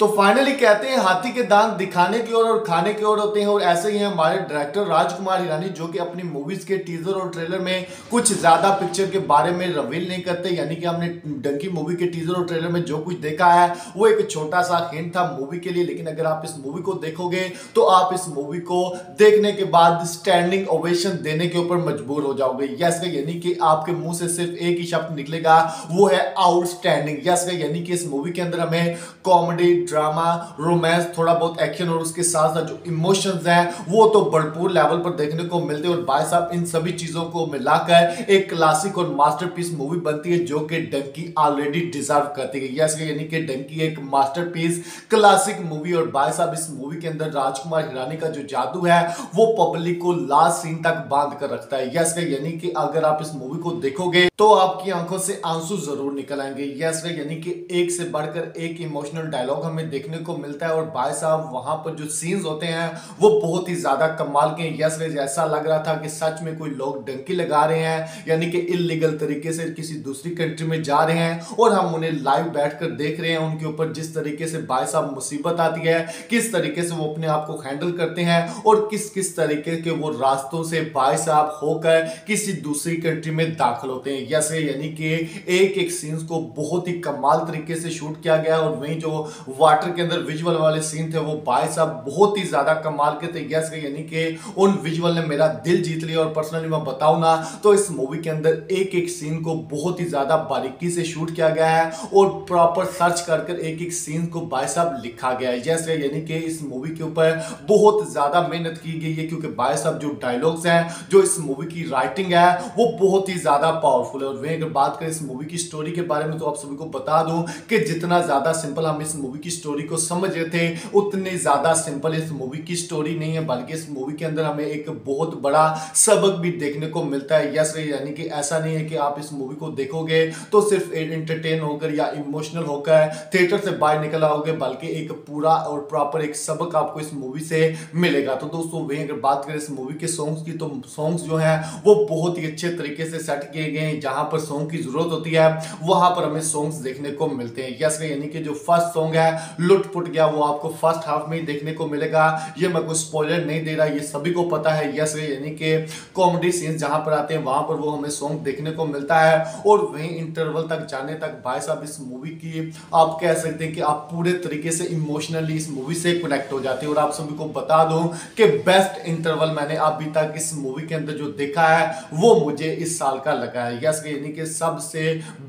तो फाइनली कहते हैं हाथी के दांत दिखाने की ओर और खाने की ओर होते हैं, और ऐसे ही हमारे डायरेक्टर राजकुमार हिरानी जो कि अपनी मूवीज के टीजर और ट्रेलर में कुछ ज्यादा पिक्चर के बारे में रिवील नहीं करते। यानी कि हमने डंकी मूवी के टीजर और ट्रेलर में जो कुछ देखा है वो एक छोटा सा हिंट था मूवी के लिए, लेकिन अगर आप इस मूवी को देखोगे तो आप इस मूवी को देखने के बाद स्टैंडिंग ओवेशन देने के ऊपर मजबूर हो जाओगे। यस का यानी कि आपके मुंह से सिर्फ एक ही शब्द निकलेगा, वो है आउटस्टैंडिंग। यस का यानी कि इस मूवी के अंदर हमें कॉमेडी, ड्रामा, रोमांस, थोड़ा बहुत एक्शन और उसके साथ साथ जो इमोशंस हैं वो तो भरपूर लेवल पर देखने को मिलते हैं। और भाई साहब इन सभी चीजों को मिलाकर एक क्लासिक और मास्टरपीस मूवी बनती है जो कि डंकी ऑलरेडी डिजर्व करती है। यस यानी कि डंकी एक मास्टरपीस क्लासिक मूवी, और भाई साहब इस मूवी के अंदर राजकुमार हिरानी का जो जादू है वो पब्लिक को लास्ट सीन तक बांध कर रखता है। यस यानी कि अगर आप इस मूवी को देखोगे तो आपकी आंखों से आंसू जरूर निकल आएंगे। यस यानी कि एक से बढ़कर एक इमोशनल डायलॉग हमें देखने को मिलता है, और भाई साहब वहां पर जो सीन्स होते हैं वो बहुत ही ज्यादा कमाल के। यस गाइस ऐसा लग रहा था कि सच में कोई लोग डंकी लगा रहे हैं, यानी कि इल्लीगल तरीके से किसी दूसरी कंट्री में जा रहे हैं और हम उन्हें लाइव बैठकर देख रहे हैं। उनके ऊपर जिस तरीके से भाई साहब मुसीबत आती है, किस तरीके से वो अपने आप को हैंडल करते हैं और किस किस तरीके के वो रास्तों से भाई साहब होकर किसी दूसरी कंट्री में दाखिल होते हैं। यस यानी कि एक एक सीन्स को बहुत ही कमाल तरीके से शूट किया गया, और वहीं जो वाटर के अंदर विजुअल वाले सीन थे वो भाई साहब बहुत ही ज्यादा कमाल के थे। यस यानी कि उन विजुअल ने मेरा दिल जीत लिया, और पर्सनली मैं बताऊं ना तो इस मूवी के अंदर एक एक सीन को बहुत ही ज्यादा बारीकी से शूट किया गया है और प्रॉपर सर्च कर एक एक सीन को भाई साहब लिखा गया है। यस यानी कि इस मूवी के ऊपर बहुत ज्यादा मेहनत की गई है, क्योंकि भाई साहब जो डायलॉग्स हैं, जो इस मूवी की राइटिंग है वो बहुत ही ज्यादा पावरफुल है। और वहीं अगर बात करें इस मूवी की स्टोरी के बारे में तो आप सभी को बता दूं कि जितना ज्यादा सिंपल हम इस मूवी की स्टोरी को समझ रहे थे उतने ज्यादा सिंपल इस मूवी की स्टोरी नहीं है, बल्कि इस मूवी के अंदर हमें एक बहुत बड़ा सबक भी देखने को मिलता है। यस यानी कि ऐसा नहीं है कि आप इस मूवी को देखोगे तो सिर्फ एंटरटेन होकर या इमोशनल होकर थिएटर से बाहर निकल आओगे, बल्कि एक पूरा और प्रॉपर एक सबक आपको इस मूवी से मिलेगा। तो दोस्तों वहीं अगर बात करें इस मूवी के सॉन्ग्स की तो सॉन्ग्स जो है वो बहुत ही अच्छे तरीके से सेट किए गए हैं। जहां पर सॉन्ग की जरूरत होती है वहां पर हमें सॉन्ग्स देखने को मिलते हैं। यस यानी कि जो फर्स्ट सॉन्ग लुटपुट गया वो आपको फर्स्ट हाफ में ही देखने को मिलेगा। ये मैं कोई स्पॉइलर नहीं दे रहा, ये सभी को पता है। यस यानी कि कॉमेडी सीन जहां पर आते हैं वहां पर वो हमें सॉन्ग देखने को मिलता है, और वहीं इंटरवल तक जाने तक भाई साहब इस मूवी की आप कह सकते हैं कि आप पूरे तरीके से इमोशनली इस मूवी से कनेक्ट हो जाते हैं। और आप सभी को बता दूं कि बेस्ट इंटरवल मैंने अभी तक इस मूवी के अंदर जो देखा है वो मुझे इस साल का लगा है। यस यानी कि सबसे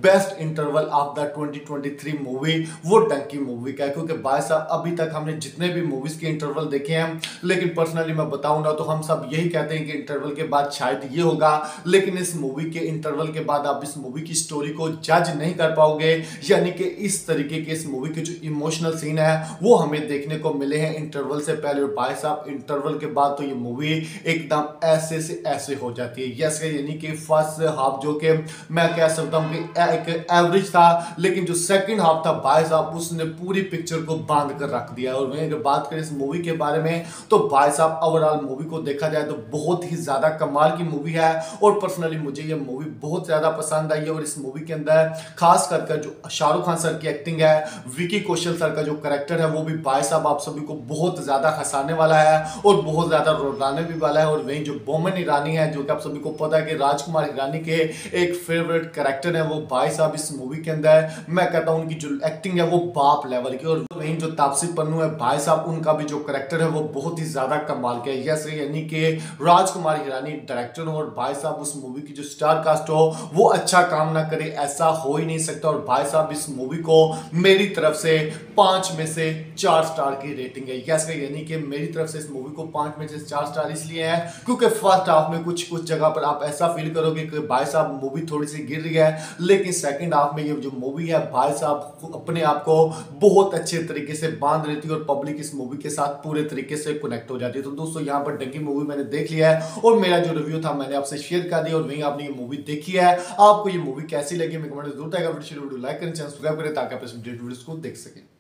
best interval of the 2023 movie वो डंकी मूवी, क्योंकि भाई साहब अभी तक हमने जितने भी मूवीज के इंटरवल देखे हैं, लेकिन पर्सनली मैं बताऊं ना तो हम सब यही कहते हैं कि इंटरवल के बाद शायद ये होगा, लेकिन इस मूवी के इंटरवल के बाद आप इस मूवी की स्टोरी को जज नहीं कर पाओगे। यानी कि इस तरीके के इस मूवी के जो इमोशनल सीन है वो हमें देखने को मिले हैं इंटरवल से पहले, और भाई साहब इंटरवल के बाद तो ये मूवी एकदम ऐसे से ऐसे हो जाती है। यस यानी कि फर्स्ट हाफ जो कि मैं कह सकता हूँ कि एवरेज था, लेकिन जो सेकेंड हाफ था भाई साहब उसने पूरी पिक्चर को बांध कर रख दिया। और वहीं अगर बात करें इस मूवी के बारे में तो भाई साहब ओवरऑल मूवी को देखा जाए तो बहुत ही ज्यादा कमाल की मूवी है, और पर्सनली मुझे ये मूवी बहुत ज्यादा पसंद आई है। और इस मूवी के अंदर खास करके जो शाहरुख़ खान सर की एक्टिंग है, विकी कौशल सर का जो करेक्टर है वो भी भाई साहब आप सभी को बहुत ज्यादा हंसाने वाला है और बहुत ज्यादा रुलाने भी वाला है। और वहीं जो बोमन ईरानी है जो कि आप सभी को पता है कि राजकुमार हिरानी के एक फेवरेट करेक्टर है, वो भाई साहब इस मूवी के अंदर मैं कहता हूँ उनकी जो एक्टिंग है वो बाप लेवल की। और वहीं जो तापसी पन्नू है भाई साहब उनका भी जो करेक्टर है वो बहुत ही ज्यादा कमाल के है। यस यानी कि राजकुमार हिरानी डायरेक्टर और भाई साहब उस मूवी की जो स्टार कास्ट हो वो अच्छा काम ना करे ऐसा हो ही नहीं सकता। और भाई साहब इस मूवी को मेरी तरफ से 5 में से 4 स्टार की रेटिंग है। यस यानी कि मेरी तरफ से इस मूवी को 5 में से 4 स्टार इसलिए है क्योंकि फर्स्ट हाफ में कुछ जगह पर आप ऐसा फील करोगे कि भाई साहब मूवी थोड़ी सी गिर रही है, लेकिन सेकेंड हाफ में ये जो मूवी है भाई साहब अपने आप को बहुत अच्छे तरीके से बांध रहती है और पब्लिक इस मूवी के साथ पूरे तरीके से कनेक्ट हो जाती है। तो दोस्तों यहाँ पर डंकी मूवी मैंने देख लिया है और मेरा जो रिव्यू था मैंने आपसे शेयर कर दिया। और वहीं आपने ये मूवी देखी है, आपको ये मूवी कैसी लगी मैं कमेंट जरूर बताइएगा। वीडियो लाइक करें, चैनल सब्सक्राइब करें ताकि आप इस वीडियो को देख सकें।